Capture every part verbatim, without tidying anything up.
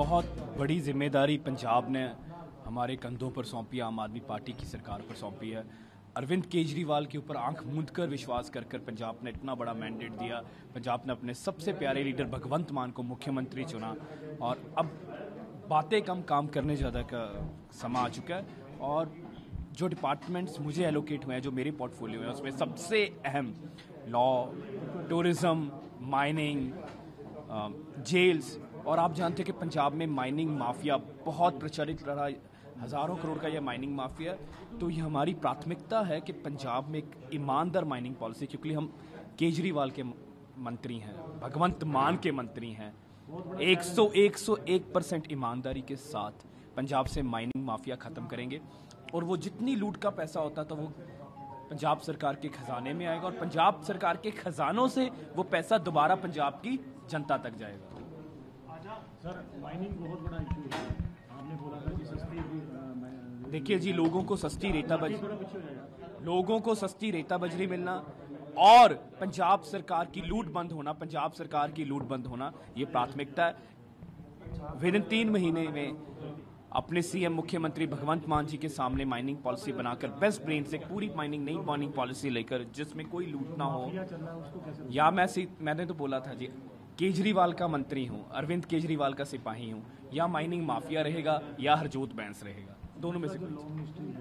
बहुत बड़ी जिम्मेदारी पंजाब ने हमारे कंधों पर सौंपी, आम आदमी पार्टी की सरकार पर सौंपी है। अरविंद केजरीवाल के ऊपर आंख मूंद कर विश्वास कर कर पंजाब ने इतना बड़ा मैंडेट दिया। पंजाब ने अपने सबसे प्यारे लीडर भगवंत मान को मुख्यमंत्री चुना और अब बातें कम काम करने ज़्यादा का समा आ चुका है। और जो डिपार्टमेंट्स मुझे एलोकेट हुए हैं, जो मेरे पोर्टफोलियो हैं, उसमें सबसे अहम लॉ, टूरिज़म, माइनिंग, जेल्स, और आप जानते हैं कि पंजाब में माइनिंग माफिया बहुत प्रचलित रहा, हज़ारों करोड़ का यह माइनिंग माफिया। तो ये हमारी प्राथमिकता है कि पंजाब में एक ईमानदार माइनिंग पॉलिसी, क्योंकि हम केजरीवाल के मंत्री हैं, भगवंत मान के मंत्री हैं, एक सौ एक सौ एक परसेंट ईमानदारी के साथ पंजाब से माइनिंग माफिया ख़त्म करेंगे। और वो जितनी लूट का पैसा होता था वो पंजाब सरकार के खजाने में आएगा और पंजाब सरकार के खजानों से वो पैसा दोबारा पंजाब की जनता तक जाएगा। सर, माइनिंग बहुत बड़ा इशू है। आपने बोला था कि सस्ती, देखिए जी, लोगों को सस्ती रेता बजरी लोगों को सस्ती रेता बजरी मिलना और पंजाब सरकार की लूट बंद होना पंजाब सरकार की लूट बंद होना ये प्राथमिकता है। विदिन तीन महीने में अपने सीएम मुख्यमंत्री भगवंत मान जी के सामने माइनिंग पॉलिसी बनाकर बेस्ट ब्रेन से पूरी माइनिंग नई माइनिंग पॉलिसी लेकर जिसमें कोई लूट ना हो। या मैं मैंने तो बोला था जी, केजरीवाल का मंत्री हूँ, अरविंद केजरीवाल का सिपाही हूँ, या माइनिंग माफिया रहेगा या हरजोत बैंस रहेगा, दोनों में से कोई।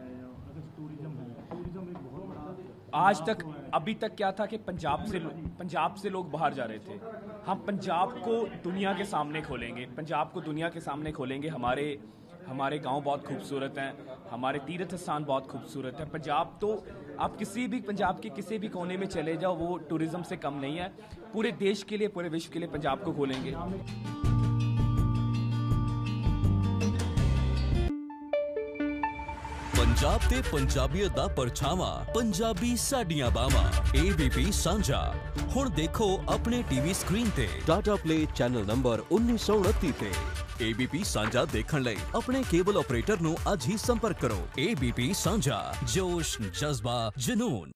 आज तक अभी तक क्या था कि पंजाब से पंजाब से लोग बाहर जा रहे थे। हम पंजाब को दुनिया के सामने खोलेंगे पंजाब को दुनिया के सामने खोलेंगे हमारे हमारे गांव बहुत खूबसूरत हैं, हमारे तीर्थ स्थान बहुत खूबसूरत हैं। पंजाब तो आप किसी भी पंजाब के किसी भी कोने में चले जाओ, वो टूरिज्म से कम नहीं है। पूरे देश के लिए, पूरे विश्व के लिए पंजाब को खोलेंगे। पंजाब ते पंजाबियत दा परछावां, पंजाबी साडियां बावां। एबीपी सांझा हुण देखो अपने टीवी स्क्रीन ते, टाटा प्ले चैनल नंबर उन्नीस सौ उनतीस ते। एबीपी सांझा देखण लई अपने केबल ऑपरेटर नू आज ही संपर्क करो। एबीपी सांझा, जोश, जज्बा, जुनून।